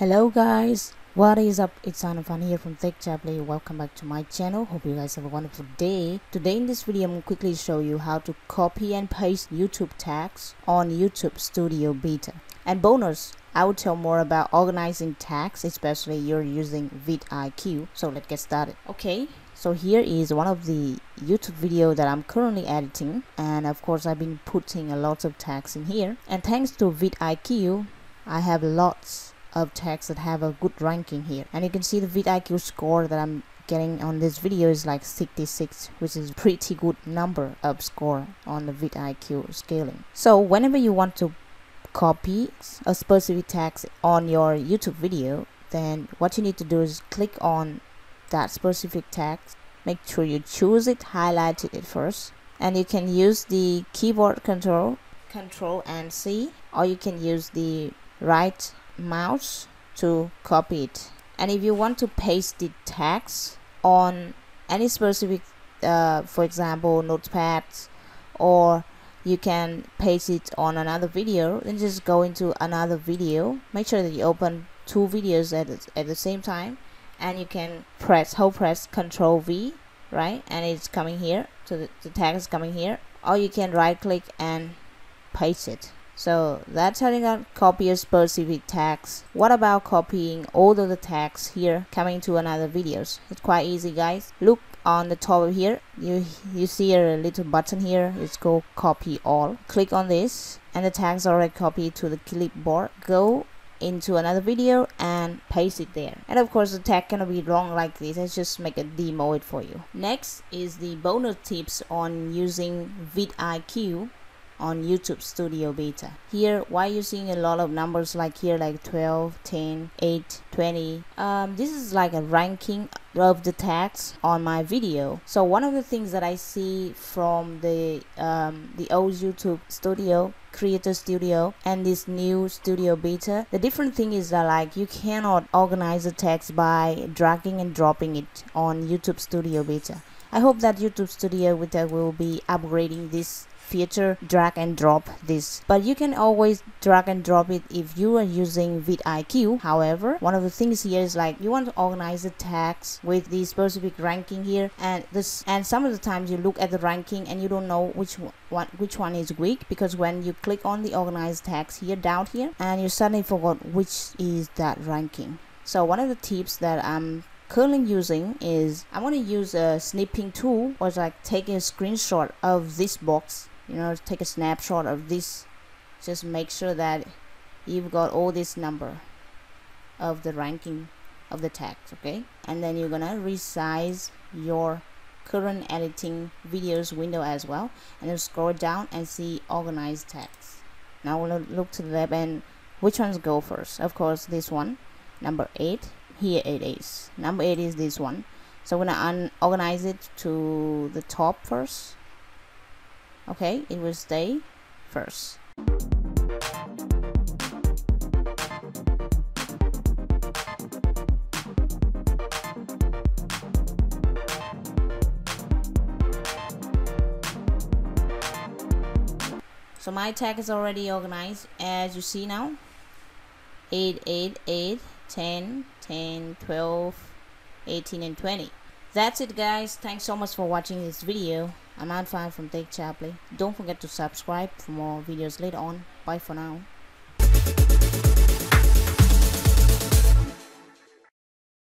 Hello guys, what is up? It's Anh Phan here from Tech Chaplin. Welcome back to my channel. Hope you guys have a wonderful day. Today in this video I'm going to quickly show you how to copy and paste YouTube tags on YouTube Studio Beta. And bonus, I will tell more about organizing tags, especially you're using vidIQ. So let's get started. Okay, so here is one of the YouTube video that I'm currently editing, and of course I've been putting a lot of tags in here. And thanks to vidIQ, I have lots of tags that have a good ranking here, and you can see the vidIQ score that I'm getting on this video is like 66, which is pretty good number of score on the vidIQ scaling. So whenever you want to copy a specific tag on your YouTube video, then what you need to do is click on that specific tag, make sure you choose it, highlight it first, and you can use the keyboard control and C, or you can use the right mouse to copy it. And if you want to paste the tags on any specific for example notepad, or you can paste it on another video, then just go into another video, make sure that you open two videos at the same time, and you can press Control V, right, and it's coming here, so the tag is coming here, or you can right click and paste it. So that's how you can copy a specific tags. What about copying all of the tags here coming to another videos? It's quite easy guys. Look on the top here, you see a little button here, it's called copy all. Click on this and the tags are already copied to the clipboard. Go into another video and paste it there. And of course the tag cannot be long like this, let's just make a demo it for you. Next is the bonus tips on using vidIQ on YouTube Studio Beta. Here, why you're seeing a lot of numbers like here, like 12, 10, 8, 20. This is like a ranking of the tags on my video. So one of the things that I see from the old YouTube Studio, Creator Studio, and this new Studio Beta, the different thing is that like you cannot organize the tags by dragging and dropping it on YouTube Studio Beta. I hope that YouTube Studio Beta will be upgrading this feature, drag and drop this, but you can always drag and drop it if you are using vidIQ. However, one of the things here is like you want to organize the tags with the specific ranking here, and some of the times you look at the ranking and you don't know which one is weak, because when you click on the organized tags here down here, and you suddenly forgot which is that ranking. So one of the tips that I'm currently using is I want to use a snipping tool, or like taking a screenshot of this box, you know, take a snapshot of this, just make sure that you've got all this number of the ranking of the tags, okay? And then you're gonna resize your current editing videos window as well, and then scroll down and see organized tags. Now we'll look to the left and which ones go first. Of course this one, number 8, here it is, number 8 is this one. So I'm gonna organize it to the top first. Okay, it will stay first. So my tag is already organized, as you see now. 8, 8, 8, 10, 10, 12, 18, and 20. That's it guys, thanks so much for watching this video. I'm Anh Phan from Tech Chaplin. Don't forget to subscribe for more videos later on. Bye for now.